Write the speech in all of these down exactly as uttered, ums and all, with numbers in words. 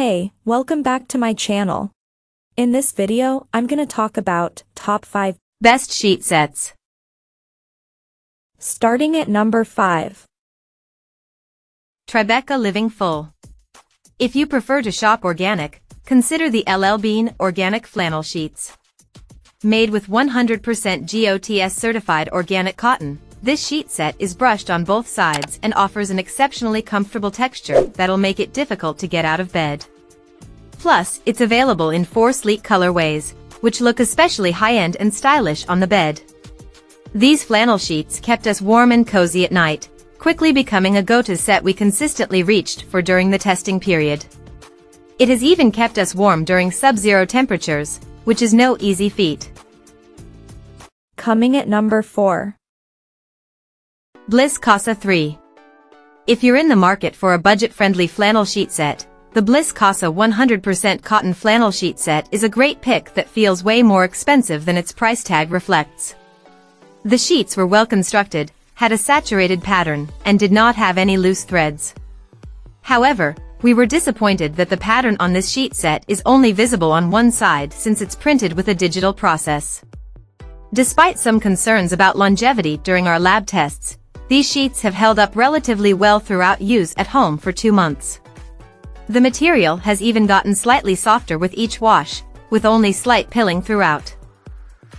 Hey, welcome back to my channel. In this video, I'm gonna talk about top five best sheet sets. Starting at number five. Tribeca Living Full. If you prefer to shop organic, consider the L L Bean Organic Flannel Sheets. Made with one hundred percent G O T S certified organic cotton, this sheet set is brushed on both sides and offers an exceptionally comfortable texture that'll make it difficult to get out of bed. Plus, it's available in four sleek colorways, which look especially high-end and stylish on the bed. These flannel sheets kept us warm and cozy at night, quickly becoming a go-to set we consistently reached for during the testing period. It has even kept us warm during sub-zero temperatures, which is no easy feat. Coming at number four. Bliss Casa three. If you're in the market for a budget-friendly flannel sheet set, the Bliss Casa one hundred percent cotton flannel sheet set is a great pick that feels way more expensive than its price tag reflects. The sheets were well constructed, had a saturated pattern, and did not have any loose threads. However, we were disappointed that the pattern on this sheet set is only visible on one side since it's printed with a digital process. Despite some concerns about longevity during our lab tests, these sheets have held up relatively well throughout use at home for two months. The material has even gotten slightly softer with each wash, with only slight pilling throughout.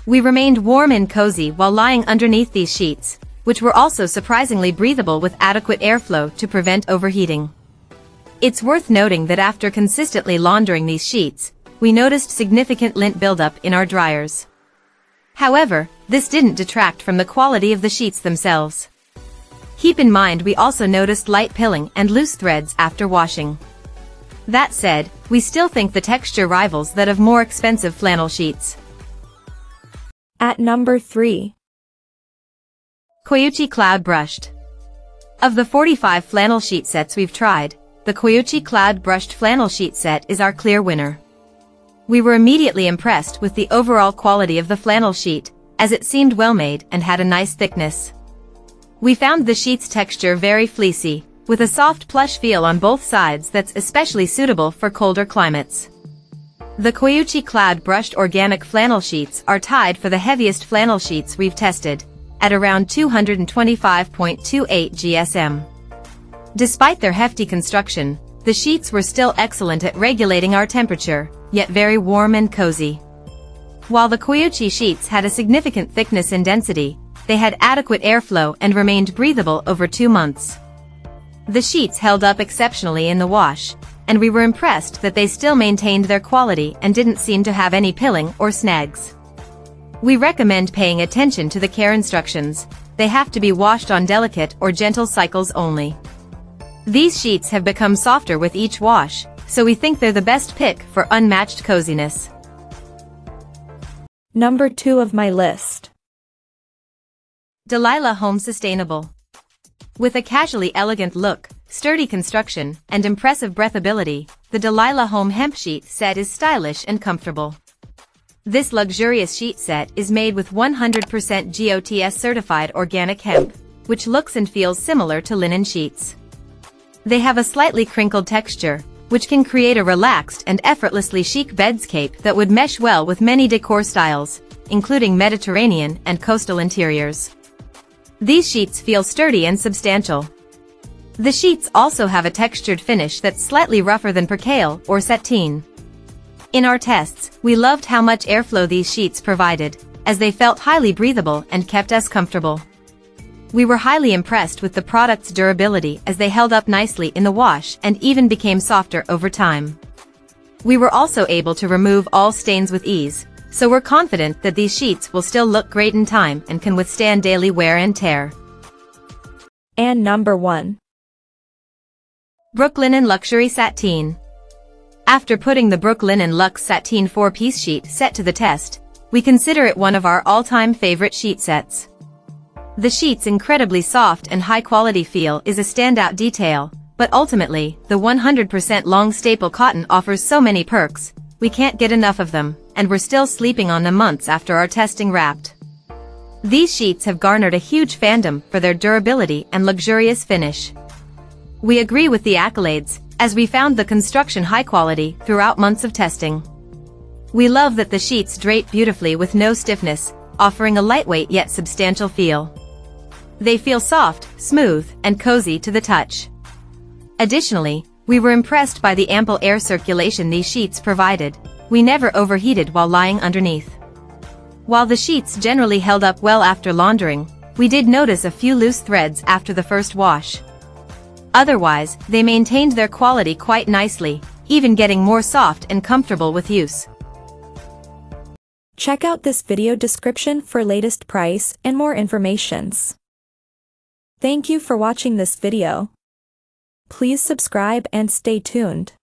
We remained warm and cozy while lying underneath these sheets, which were also surprisingly breathable with adequate airflow to prevent overheating. It's worth noting that after consistently laundering these sheets, we noticed significant lint buildup in our dryers. However, this didn't detract from the quality of the sheets themselves. Keep in mind we also noticed light pilling and loose threads after washing. That said, we still think the texture rivals that of more expensive flannel sheets. At number three. Coyuchi Cloud Brushed. Of the forty-five flannel sheet sets we've tried, the Coyuchi Cloud Brushed Flannel Sheet Set is our clear winner. We were immediately impressed with the overall quality of the flannel sheet, as it seemed well made and had a nice thickness. We found the sheet's texture very fleecy, with a soft plush feel on both sides that's especially suitable for colder climates. The Coyuchi Cloud Brushed Organic Flannel Sheets are tied for the heaviest flannel sheets we've tested, at around two hundred twenty-five point two eight G S M. Despite their hefty construction, the sheets were still excellent at regulating our temperature, yet very warm and cozy. While the Coyuchi sheets had a significant thickness and density, they had adequate airflow and remained breathable over two months. The sheets held up exceptionally in the wash, and we were impressed that they still maintained their quality and didn't seem to have any pilling or snags. We recommend paying attention to the care instructions. They have to be washed on delicate or gentle cycles only. These sheets have become softer with each wash, so we think they're the best pick for unmatched coziness. Number two of my list. Delilah Home Sustainable. With a casually elegant look, sturdy construction, and impressive breathability, the Delilah Home Hemp Sheet Set is stylish and comfortable. This luxurious sheet set is made with one hundred percent G O T S certified organic hemp, which looks and feels similar to linen sheets. They have a slightly crinkled texture, which can create a relaxed and effortlessly chic bedscape that would mesh well with many decor styles, including Mediterranean and coastal interiors. These sheets feel sturdy and substantial. The sheets also have a textured finish that's slightly rougher than percale or sateen. In our tests, we loved how much airflow these sheets provided, as they felt highly breathable and kept us comfortable. We were highly impressed with the product's durability as they held up nicely in the wash and even became softer over time. We were also able to remove all stains with ease, so we're confident that these sheets will still look great in time and can withstand daily wear and tear. And number one. Brooklinen Luxury Sateen. After putting the Brooklinen Luxe Sateen four-piece sheet set to the test, we consider it one of our all-time favorite sheet sets. The sheet's incredibly soft and high-quality feel is a standout detail, but ultimately, the one hundred percent long staple cotton offers so many perks, we can't get enough of them, and we're still sleeping on them months after our testing wrapped. These sheets have garnered a huge fandom for their durability and luxurious finish. We agree with the accolades, as we found the construction high quality throughout months of testing. We love that the sheets drape beautifully with no stiffness, offering a lightweight yet substantial feel. They feel soft, smooth, and cozy to the touch. Additionally, we were impressed by the ample air circulation these sheets provided. We never overheated while lying underneath. While the sheets generally held up well after laundering, we did notice a few loose threads after the first wash. Otherwise, they maintained their quality quite nicely, even getting more soft and comfortable with use. Check out this video description for latest price and more informations. Thank you for watching this video. Please subscribe and stay tuned.